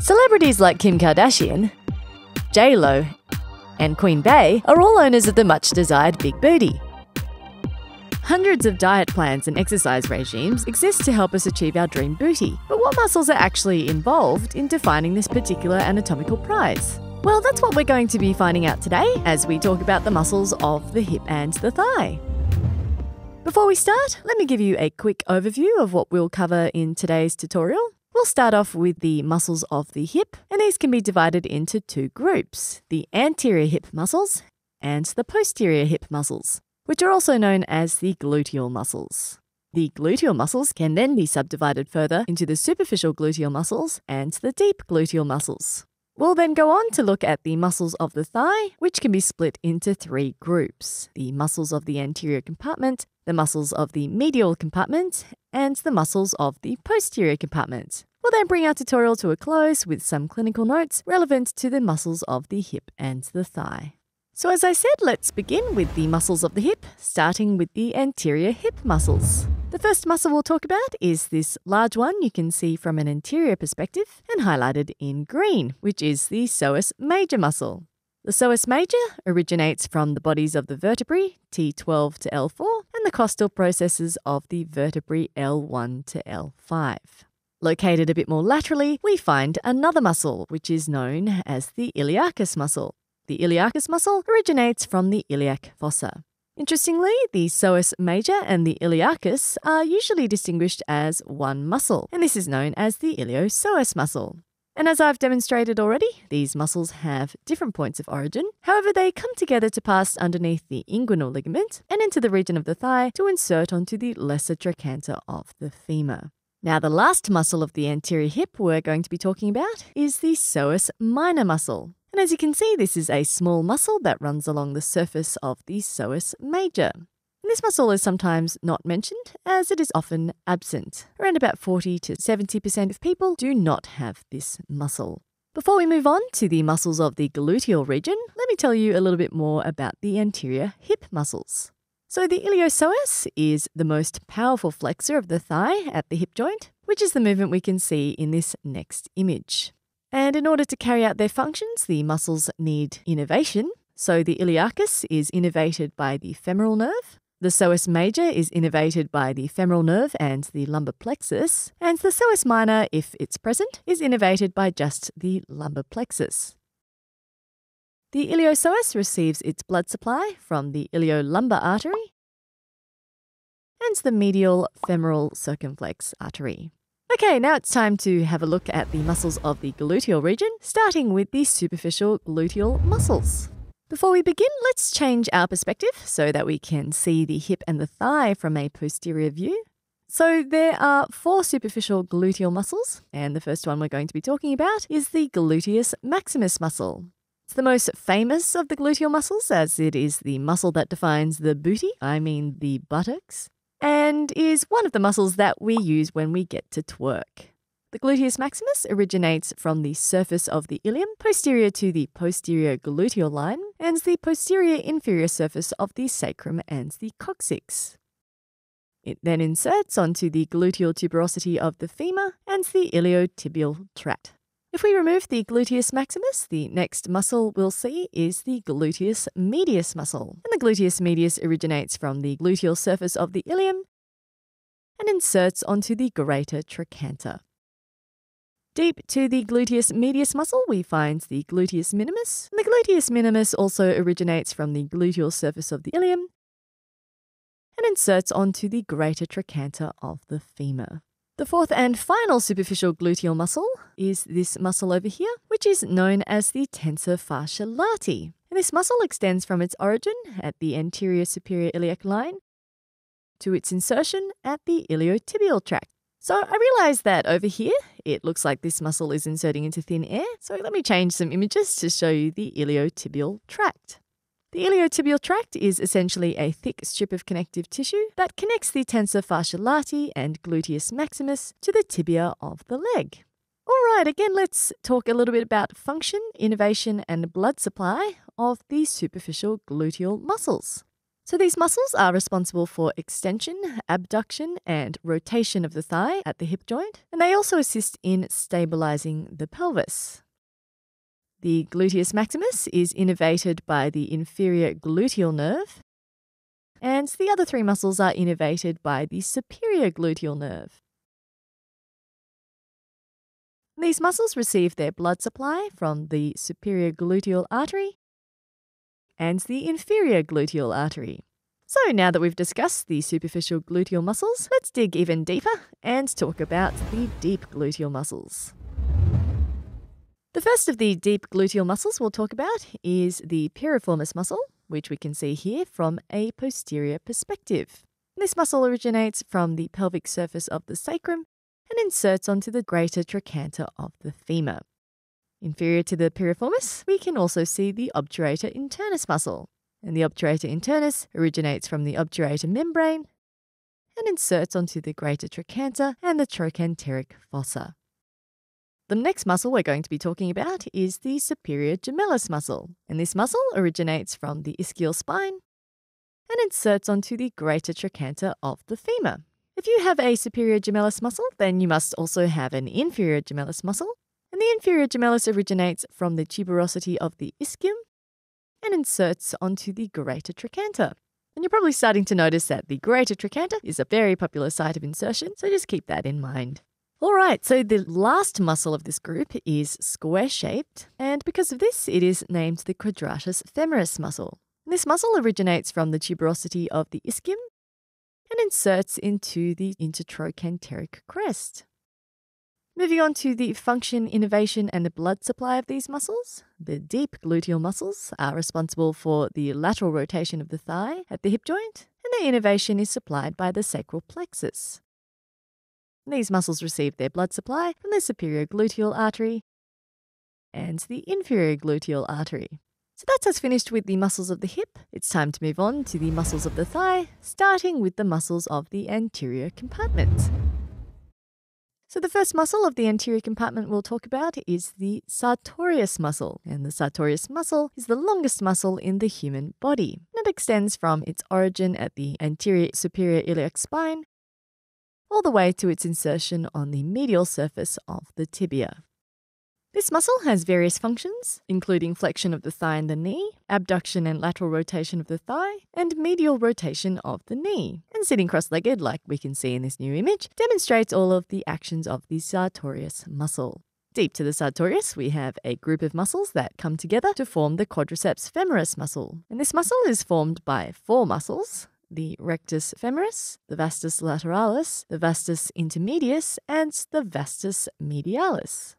Celebrities like Kim Kardashian, J-Lo, and Queen Bey are all owners of the much-desired big booty. Hundreds of diet plans and exercise regimes exist to help us achieve our dream booty. But what muscles are actually involved in defining this particular anatomical prize? Well, that's what we're going to be finding out today as we talk about the muscles of the hip and the thigh. Before we start, let me give you a quick overview of what we'll cover in today's tutorial. We'll start off with the muscles of the hip, and these can be divided into two groups, the anterior hip muscles and the posterior hip muscles, which are also known as the gluteal muscles. The gluteal muscles can then be subdivided further into the superficial gluteal muscles and the deep gluteal muscles. We'll then go on to look at the muscles of the thigh, which can be split into three groups, the muscles of the anterior compartment, the muscles of the medial compartment, and the muscles of the posterior compartment. We'll then bring our tutorial to a close with some clinical notes relevant to the muscles of the hip and the thigh. So as I said, let's begin with the muscles of the hip, starting with the anterior hip muscles. The first muscle we'll talk about is this large one you can see from an anterior perspective and highlighted in green, which is the psoas major muscle. The psoas major originates from the bodies of the vertebrae T12 to L4 and the costal processes of the vertebrae L1 to L5. Located a bit more laterally, we find another muscle, which is known as the iliacus muscle. The iliacus muscle originates from the iliac fossa. Interestingly, the psoas major and the iliacus are usually distinguished as one muscle, and this is known as the iliopsoas muscle. And as I've demonstrated already, these muscles have different points of origin. However, they come together to pass underneath the inguinal ligament and into the region of the thigh to insert onto the lesser trochanter of the femur. Now, the last muscle of the anterior hip we're going to be talking about is the psoas minor muscle. And as you can see, this is a small muscle that runs along the surface of the psoas major. And this muscle is sometimes not mentioned as it is often absent. Around about 40 to 70% of people do not have this muscle. Before we move on to the muscles of the gluteal region, let me tell you a little bit more about the anterior hip muscles. So the iliopsoas is the most powerful flexor of the thigh at the hip joint, which is the movement we can see in this next image. And in order to carry out their functions, the muscles need innervation. So the iliacus is innervated by the femoral nerve, the psoas major is innervated by the femoral nerve and the lumbar plexus, and the psoas minor, if it's present, is innervated by just the lumbar plexus. The iliopsoas receives its blood supply from the iliolumbar artery and the medial femoral circumflex artery. Okay, now it's time to have a look at the muscles of the gluteal region, starting with the superficial gluteal muscles. Before we begin, let's change our perspective so that we can see the hip and the thigh from a posterior view. So there are four superficial gluteal muscles, and the first one we're going to be talking about is the gluteus maximus muscle. It's the most famous of the gluteal muscles as it is the muscle that defines the booty, I mean the buttocks, and is one of the muscles that we use when we get to twerk. The gluteus maximus originates from the surface of the ilium, posterior to the posterior gluteal line, and the posterior inferior surface of the sacrum and the coccyx. It then inserts onto the gluteal tuberosity of the femur and the iliotibial tract. If we remove the gluteus maximus, the next muscle we'll see is the gluteus medius muscle. And the gluteus medius originates from the gluteal surface of the ilium and inserts onto the greater trochanter. Deep to the gluteus medius muscle, we find the gluteus minimus. And the gluteus minimus also originates from the gluteal surface of the ilium and inserts onto the greater trochanter of the femur. The fourth and final superficial gluteal muscle is this muscle over here, which is known as the tensor fasciae latae. And this muscle extends from its origin at the anterior superior iliac line to its insertion at the iliotibial tract. So I realize that over here, it looks like this muscle is inserting into thin air. So let me change some images to show you the iliotibial tract. The iliotibial tract is essentially a thick strip of connective tissue that connects the tensor fasciae latae and gluteus maximus to the tibia of the leg. All right, again, let's talk a little bit about function, innervation, and blood supply of the superficial gluteal muscles. So these muscles are responsible for extension, abduction, and rotation of the thigh at the hip joint, and they also assist in stabilizing the pelvis. The gluteus maximus is innervated by the inferior gluteal nerve, and the other three muscles are innervated by the superior gluteal nerve. These muscles receive their blood supply from the superior gluteal artery and the inferior gluteal artery. So now that we've discussed the superficial gluteal muscles, let's dig even deeper and talk about the deep gluteal muscles. The first of the deep gluteal muscles we'll talk about is the piriformis muscle, which we can see here from a posterior perspective. This muscle originates from the pelvic surface of the sacrum and inserts onto the greater trochanter of the femur. Inferior to the piriformis, we can also see the obturator internus muscle, and the obturator internus originates from the obturator membrane and inserts onto the greater trochanter and the trochanteric fossa. The next muscle we're going to be talking about is the superior gemellus muscle, and this muscle originates from the ischial spine and inserts onto the greater trochanter of the femur. If you have a superior gemellus muscle, then you must also have an inferior gemellus muscle. And the inferior gemellus originates from the tuberosity of the ischium and inserts onto the greater trochanter. And you're probably starting to notice that the greater trochanter is a very popular site of insertion, so just keep that in mind. All right, so the last muscle of this group is square-shaped, and because of this, it is named the quadratus femoris muscle. And this muscle originates from the tuberosity of the ischium and inserts into the intertrochanteric crest. Moving on to the function, innervation, and the blood supply of these muscles, the deep gluteal muscles are responsible for the lateral rotation of the thigh at the hip joint, and their innervation is supplied by the sacral plexus. These muscles receive their blood supply from the superior gluteal artery and the inferior gluteal artery. So that's us finished with the muscles of the hip. It's time to move on to the muscles of the thigh, starting with the muscles of the anterior compartment. So the first muscle of the anterior compartment we'll talk about is the sartorius muscle. And the sartorius muscle is the longest muscle in the human body. And it extends from its origin at the anterior superior iliac spine all the way to its insertion on the medial surface of the tibia. This muscle has various functions, including flexion of the thigh and the knee, abduction and lateral rotation of the thigh, and medial rotation of the knee. And sitting cross-legged, like we can see in this new image, demonstrates all of the actions of the sartorius muscle. Deep to the sartorius, we have a group of muscles that come together to form the quadriceps femoris muscle. And this muscle is formed by four muscles: the rectus femoris, the vastus lateralis, the vastus intermedius, and the vastus medialis.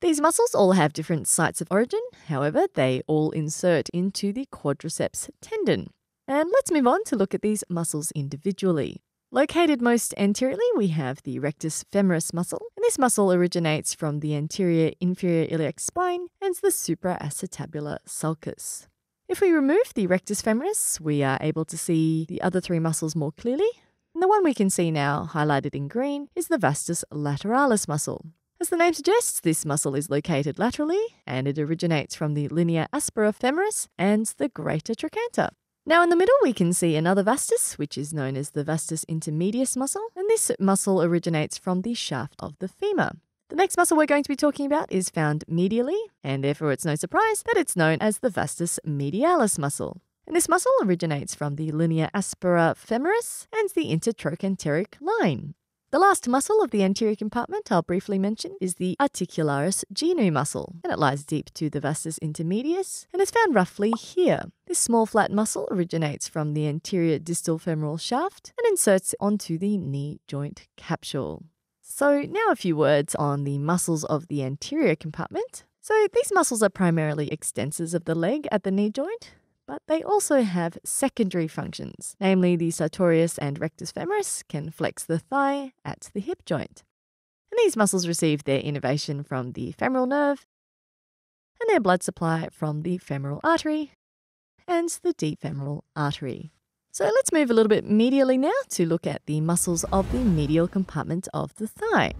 These muscles all have different sites of origin, however, they all insert into the quadriceps tendon. And let's move on to look at these muscles individually. Located most anteriorly, we have the rectus femoris muscle, and this muscle originates from the anterior inferior iliac spine and the supraacetabular sulcus. If we remove the rectus femoris, we are able to see the other three muscles more clearly, and the one we can see now, highlighted in green, is the vastus lateralis muscle. As the name suggests, this muscle is located laterally and it originates from the linea aspera femoris and the greater trochanter. Now in the middle we can see another vastus, which is known as the vastus intermedius muscle, and this muscle originates from the shaft of the femur. The next muscle we're going to be talking about is found medially, and therefore it's no surprise that it's known as the vastus medialis muscle. And this muscle originates from the linea aspera femoris and the intertrochanteric line. The last muscle of the anterior compartment I'll briefly mention is the articularis genu muscle, and it lies deep to the vastus intermedius and is found roughly here. This small flat muscle originates from the anterior distal femoral shaft and inserts onto the knee joint capsule. So now a few words on the muscles of the anterior compartment. So these muscles are primarily extensors of the leg at the knee joint, but they also have secondary functions, namely the sartorius and rectus femoris can flex the thigh at the hip joint. And these muscles receive their innervation from the femoral nerve and their blood supply from the femoral artery and the deep femoral artery. So let's move a little bit medially now to look at the muscles of the medial compartment of the thigh.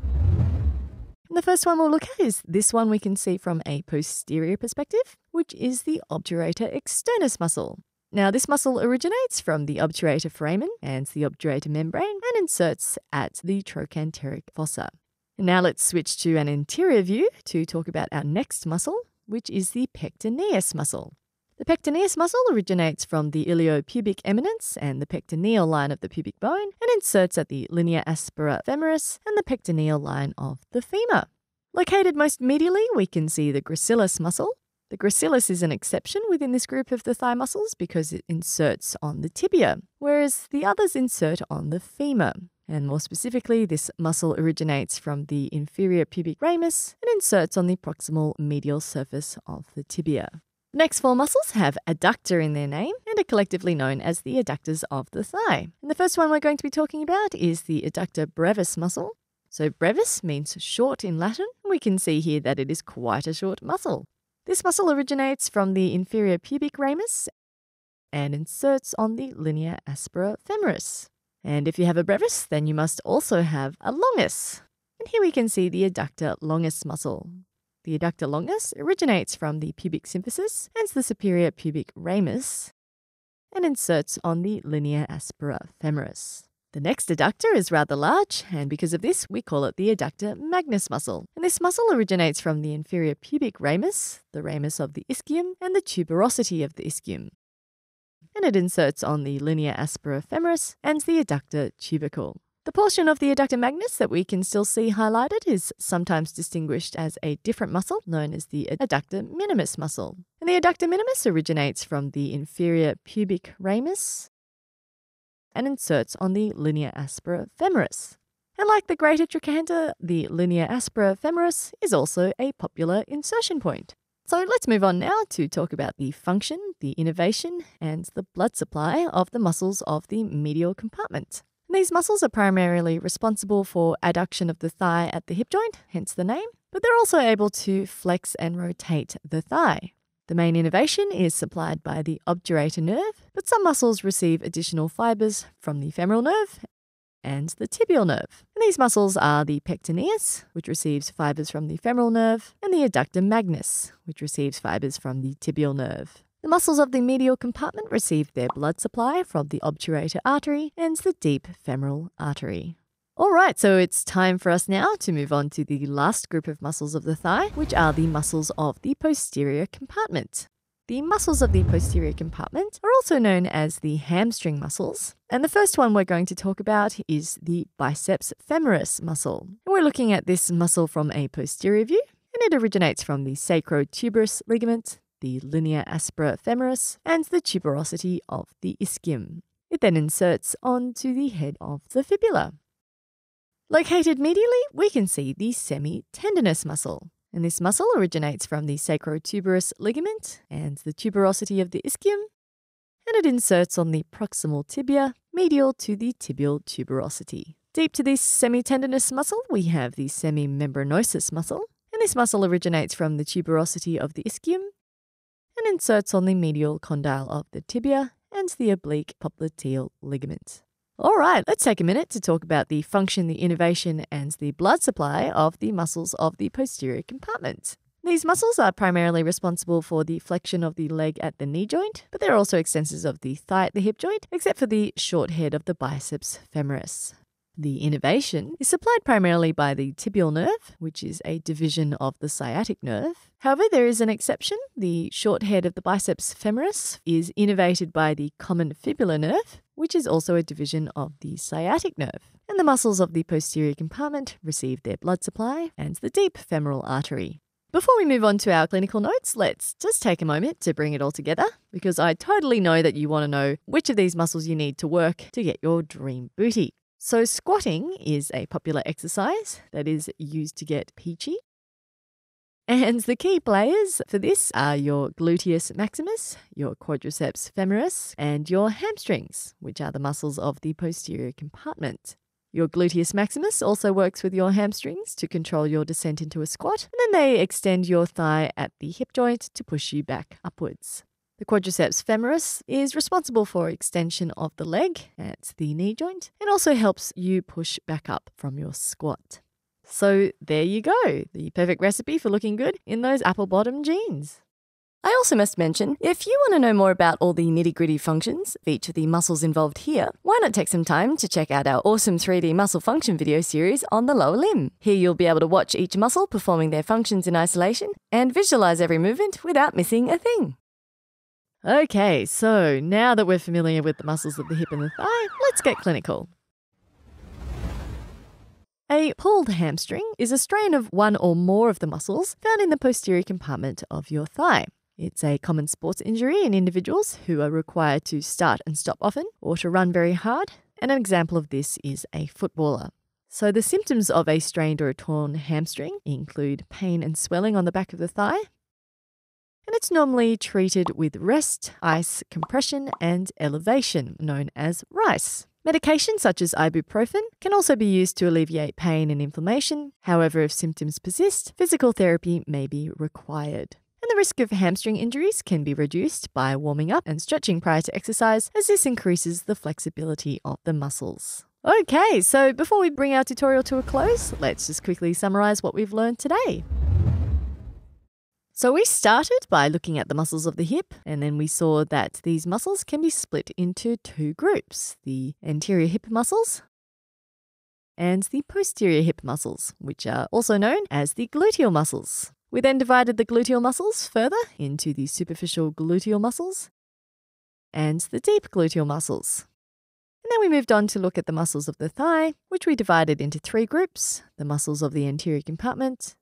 The first one we'll look at is this one we can see from a posterior perspective, which is the obturator externus muscle. Now, this muscle originates from the obturator foramen and the obturator membrane and inserts at the trochanteric fossa. Now let's switch to an anterior view to talk about our next muscle, which is the pectineus muscle. The pectineus muscle originates from the iliopubic eminence and the pectineal line of the pubic bone and inserts at the linea aspera femoris and the pectineal line of the femur. Located most medially, we can see the gracilis muscle. The gracilis is an exception within this group of the thigh muscles because it inserts on the tibia, whereas the others insert on the femur. And more specifically, this muscle originates from the inferior pubic ramus and inserts on the proximal medial surface of the tibia. The next four muscles have adductor in their name and are collectively known as the adductors of the thigh. And the first one we're going to be talking about is the adductor brevis muscle. So brevis means short in Latin. We can see here that it is quite a short muscle. This muscle originates from the inferior pubic ramus and inserts on the linea aspera femoris. And if you have a brevis, then you must also have a longus. And here we can see the adductor longus muscle. The adductor longus originates from the pubic symphysis and the superior pubic ramus and inserts on the linea aspera femoris. The next adductor is rather large, and because of this, we call it the adductor magnus muscle. And this muscle originates from the inferior pubic ramus, the ramus of the ischium, and the tuberosity of the ischium. And it inserts on the linea aspera femoris and the adductor tubercle. The portion of the adductor magnus that we can still see highlighted is sometimes distinguished as a different muscle known as the adductor minimus muscle. And the adductor minimus originates from the inferior pubic ramus and inserts on the linea aspera femoris. And like the greater trochanter, the linea aspera femoris is also a popular insertion point. So let's move on now to talk about the function, the innervation, and the blood supply of the muscles of the medial compartment. And these muscles are primarily responsible for adduction of the thigh at the hip joint, hence the name, but they're also able to flex and rotate the thigh. The main innervation is supplied by the obturator nerve, but some muscles receive additional fibers from the femoral nerve and the tibial nerve. And these muscles are the pectineus, which receives fibers from the femoral nerve, and the adductor magnus, which receives fibers from the tibial nerve. The muscles of the medial compartment receive their blood supply from the obturator artery and the deep femoral artery. Alright, so it's time for us now to move on to the last group of muscles of the thigh, which are the muscles of the posterior compartment. The muscles of the posterior compartment are also known as the hamstring muscles. And the first one we're going to talk about is the biceps femoris muscle. And we're looking at this muscle from a posterior view, and it originates from the sacrotuberous ligament, the linea aspera femoris, and the tuberosity of the ischium. It then inserts onto the head of the fibula. Located medially, we can see the semitendinous muscle. And this muscle originates from the sacrotuberous ligament and the tuberosity of the ischium, and it inserts on the proximal tibia, medial to the tibial tuberosity. Deep to this semitendinous muscle, we have the semimembranosus muscle, and this muscle originates from the tuberosity of the ischium and inserts on the medial condyle of the tibia and the oblique popliteal ligament. All right, let's take a minute to talk about the function, the innervation, and the blood supply of the muscles of the posterior compartment. These muscles are primarily responsible for the flexion of the leg at the knee joint, but they're also extensors of the thigh at the hip joint, except for the short head of the biceps femoris. The innervation is supplied primarily by the tibial nerve, which is a division of the sciatic nerve. However, there is an exception. The short head of the biceps femoris is innervated by the common fibular nerve, which is also a division of the sciatic nerve. And the muscles of the posterior compartment receive their blood supply and the deep femoral artery. Before we move on to our clinical notes, let's just take a moment to bring it all together, because I totally know that you want to know which of these muscles you need to work to get your dream booty. So squatting is a popular exercise that is used to get peachy. And the key players for this are your gluteus maximus, your quadriceps femoris, and your hamstrings, which are the muscles of the posterior compartment. Your gluteus maximus also works with your hamstrings to control your descent into a squat, and then they extend your thigh at the hip joint to push you back upwards. The quadriceps femoris is responsible for extension of the leg at the knee joint and also helps you push back up from your squat. So there you go, the perfect recipe for looking good in those apple bottom jeans. I also must mention, if you want to know more about all the nitty-gritty functions of each of the muscles involved here, why not take some time to check out our awesome 3D muscle function video series on the lower limb. Here you'll be able to watch each muscle performing their functions in isolation and visualize every movement without missing a thing. Okay, so now that we're familiar with the muscles of the hip and the thigh, let's get clinical. A pulled hamstring is a strain of one or more of the muscles found in the posterior compartment of your thigh. It's a common sports injury in individuals who are required to start and stop often or to run very hard, and an example of this is a footballer. So the symptoms of a strained or a torn hamstring include pain and swelling on the back of the thigh, and it's normally treated with rest, ice, compression and elevation, known as RICE. Medication such as ibuprofen can also be used to alleviate pain and inflammation. However, if symptoms persist, physical therapy may be required. And the risk of hamstring injuries can be reduced by warming up and stretching prior to exercise, as this increases the flexibility of the muscles. Okay, so before we bring our tutorial to a close, let's just quickly summarize what we've learned today. So we started by looking at the muscles of the hip, and then we saw that these muscles can be split into two groups, the anterior hip muscles and the posterior hip muscles, which are also known as the gluteal muscles. We then divided the gluteal muscles further into the superficial gluteal muscles and the deep gluteal muscles. And then we moved on to look at the muscles of the thigh, which we divided into three groups, the muscles of the anterior compartment,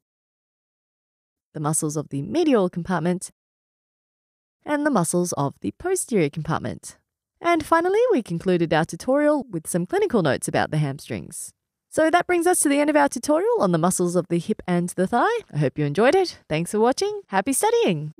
the muscles of the medial compartment, and the muscles of the posterior compartment. And finally, we concluded our tutorial with some clinical notes about the hamstrings. So that brings us to the end of our tutorial on the muscles of the hip and the thigh. I hope you enjoyed it. Thanks for watching. Happy studying!